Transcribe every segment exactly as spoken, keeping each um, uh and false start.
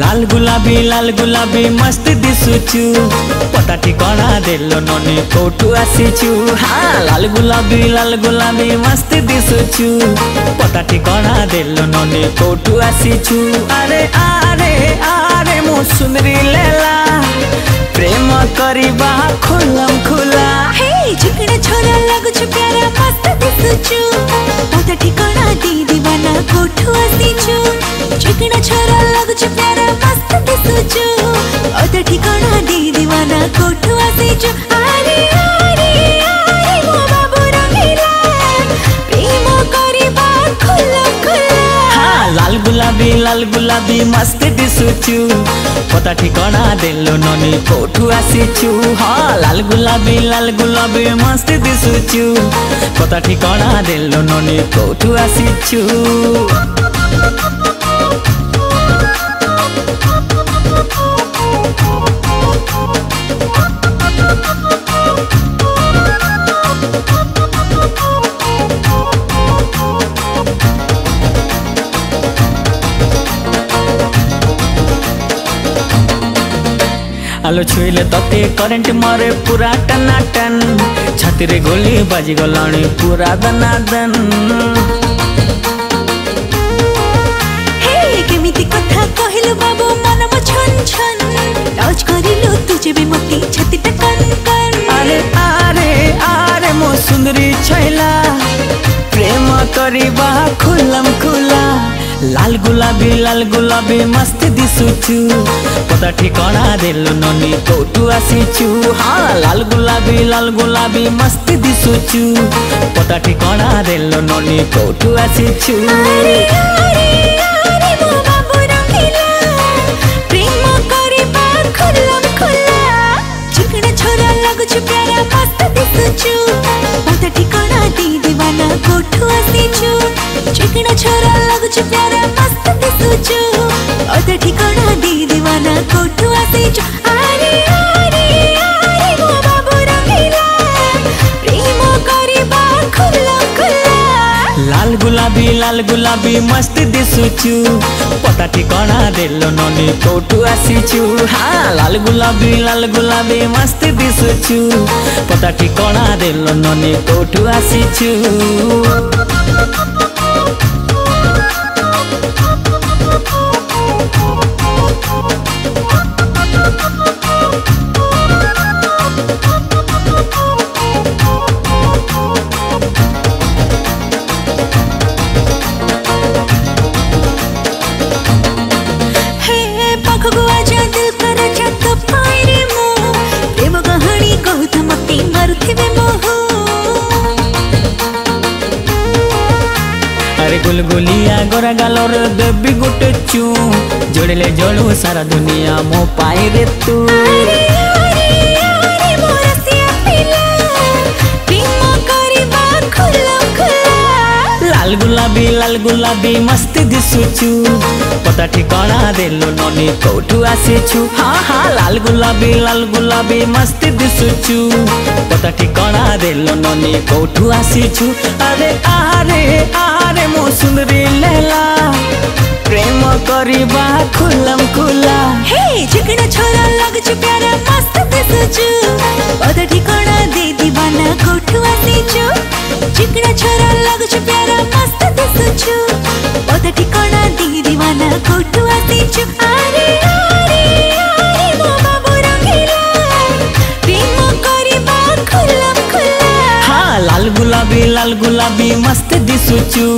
लाल गुलाबी लाल गुलाबी मस्त दिसुचु पता ठिकाना देलो नोने कोटू आसीचु हाँ लाल गुलाबी लाल गुलाबी मस्त दिसुचु पता ठिकाना देलो नोने कोटू आसीचु अरे अरे अरे मो सुंदरी लैला प्रेम करिबा खुलम खुला हे झुकना छोरा लागु छु प्यारा मस्त दिसुचु पता ठिकाना दे दीवाना कोटू आसीचु झुकना छोरा लागु छु प्यारा मस्त दिसुचु ओते ठिकाना दे दीवाना कोटू आसीचु अरे अरे अरे मो बाबू रंगीला प्रेम करिबा खुलम खुला हाँ लाल गुलाबी लाल गुलाबी मस्त दिसुचु पता ठिकाना देलो नोनी कोठू आसीचु हाँ लाल गुलाबी लाल गुलाबी मस्त दिसुचु पता ठिकाना देलो नोनी कोठू आसीचु आलो छुईले तते करेंट मारे पूरा टनाटन छातीरे गोली बाजी गलाणी पूरा दनादन हे केमिति कथा कहिलु बाबू मनम छन छन लाज करिलु तुजे बे मती छाती टकन कन अरे अरे अरे मो सुंदरी छैला प्रेम करिबा खुलम खुला लाल गुलाबी लाल गुलाबी मस्त दिसुचु पता ठिकाना देलो नोनी कोटू आसीचु हाँ लाल गुलाबी लाल गुलाबी मस्त दिसुचु पता ठिकाना देलो नोनी कोटू आसीचु अरे अरे अरे मो बाबू रंगीला प्रेम करिबा खुलम खुला झुकना छोरा लागु छु प्यारा मस्त दिसुचु पता ठिकाना दे दीवाना कोटू आसीचु झुकना छोरा लागु प्यारा मस्त दिसुचु ओते ठिकाना दे दीवाना कोठू आसीचु अरे अरे अरे मो बाबू रंगीला प्रेम करिबा खुला खुला लाल गुलाबी लाल गुलाबी मस्त दिसुचु पता ठिकाना देलो नोनी कोठू आसीचु हाँ लाल गुलाबी लाल गुलाबी मस्त दिसुचु पता ठिकाना देलो नोनी कोठू आसीचु गुलगुलिया गोरा गालोर देवी गुटे चू जोड़ले जोड़ू सारा दुनिया मो पाई रे तू अरे अरे मोर सिया पिला प्रेम करिबा खुला खुला लाल गुलाबी लाल गुलाबी मस्त दिसुचु पता ठिकाना देलो नोनी कोठू आसीचु हाँ हाँ लाल गुलाबी लाल गुलाबी मस्त दिसुचु पता ठिकाना देलो नोनी कोठू आसीचु अरे अरे अरे मो सुंदरी लैला प्रेम करिबा खुलम खुला हे झुकना छोरा लागु छु प्यारा मस्त दिसुचु ओते ठिकाना दे दीवाना कोठू आसीचु झुकना छोरा लागु छु प्यारा मस्त दिसुचु ओते ठिकाना दे दीवाना कोठू आसीचु अरे अरे अरे मो बाबू रंगीला प्रेम करिबा खुलम खुला हाँ लाल गुलाबी लाल गुलाबी मस्त दिसुचु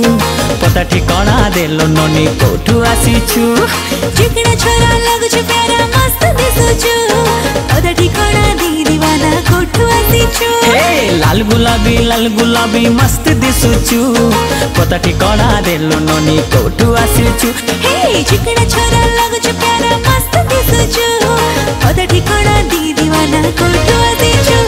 पता ठिकाना देलो नोनी कोठू आसीचु झुकना छोरा लागु छु प्यारा मस्त दिसुचु पता ठिकाना दे दीवाना कोठू आसीचु हे लाल गुलाबी लाल गुलाबी मस्त दिसुचु पता ठिकाना देलो नोनी कोठू आसीचु हे झुकना छोरा लागु छु प्यारा मस्त दिसुचु पता ठिकाना दे दीवाना कोठू आसीचु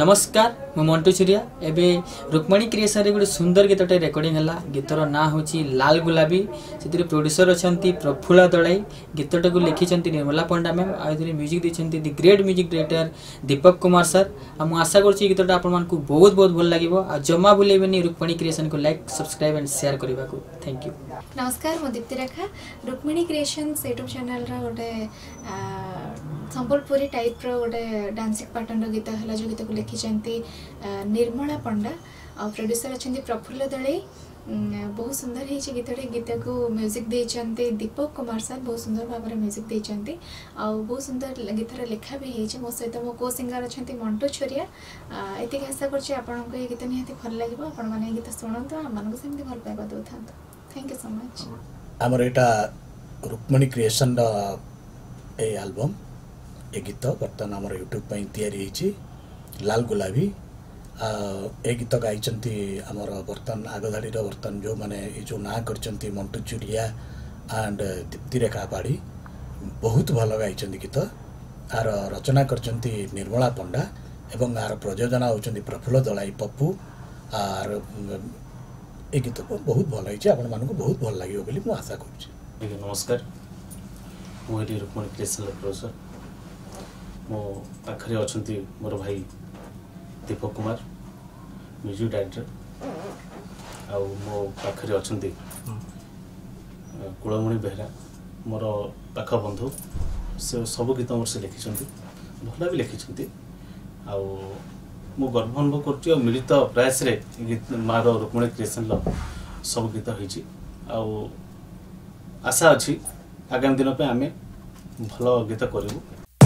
नमस्कार मु मंटू छुरिया एबे रुक्मणी क्रिएशन रे गुड सुंदर गीतटे रेकॉर्डिंग हला गीतर ना होची लाल गुलाबी सेतिर प्रोड्यूसर अछंती प्रफुल्ला दळई गीतटे को लिखिचंती निर्मला पंडा मैम आ एतिर म्यूजिक दिछंती the great music director Deepak Kumar sir आ मु आशा करछि गीतटा आपन मानकू बहुत बहुत भल लागिवो आ जम्मा भुलेबेनी रुक्मणी क्रिएशन को लाइक सब्सक्राइब एंड शेयर करबा को थैंक यू नमस्कार मु Deepti Rekha Rukmani creation YouTube channel रा ओडे संबलपुरी टाइप रो ओडे डांसिंग पैटर्न रो गीत हला जो गीत को लिखिचंती निर्मला पंडा और प्रोड्यूसर अच्छे प्रफुल्ल दलई बहुत सुंदर है गीत गीत को म्यूजिक देते दीपक कुमार सर बहुत सुंदर भाव में म्यूजिक देते बहुत सुंदर गीतर लिखा भी होती मो सहित मो को सिंगर अच्छा मंटू छुरिया ये आशा कर गीत निहाती भल लगे आपने गीत शुणत आम सेमती भल पाइबा दे था थैंक यू सो मच आमर यहाँ रुक्मणी क्रिएशन एल्बम ए गीत बर्तमान आम यूट्यूब या लाल गुलाबी ए गीत गाइंटी आमर बर्तन आगधाड़ी बर्तन जो मैंने जो ना कर मंटू चुरिया एंड दीप्तिरेखा बाड़ी बहुत भल गाई गीत आर रचना कर निर्मला पंडा एवं आर प्रयोजना होती प्रफुल्ल दलई पप्पू आर ए गीत को बहुत भल होती आपण मानक बहुत भल लगे बोली मु आशा कर नमस्कार मुझे रुक्मणी क्रिएशन प्रोड्यूसर मो पाखे अच्छा मोर भाई दीपक कुमार म्यूजिक डायरेक्टर आउ मो पाखे अच्छा कुलमणि बेहरा मोर पाख बंधु से सब गीत मोर से लिखिं भल भी लिखिं आउ गर्व अनुभव कर मिलित प्रयास मार रुक्मणी क्रिएशन सब गीत होती आशा अच्छी आगामी दिन पे आम भल गीत करूँ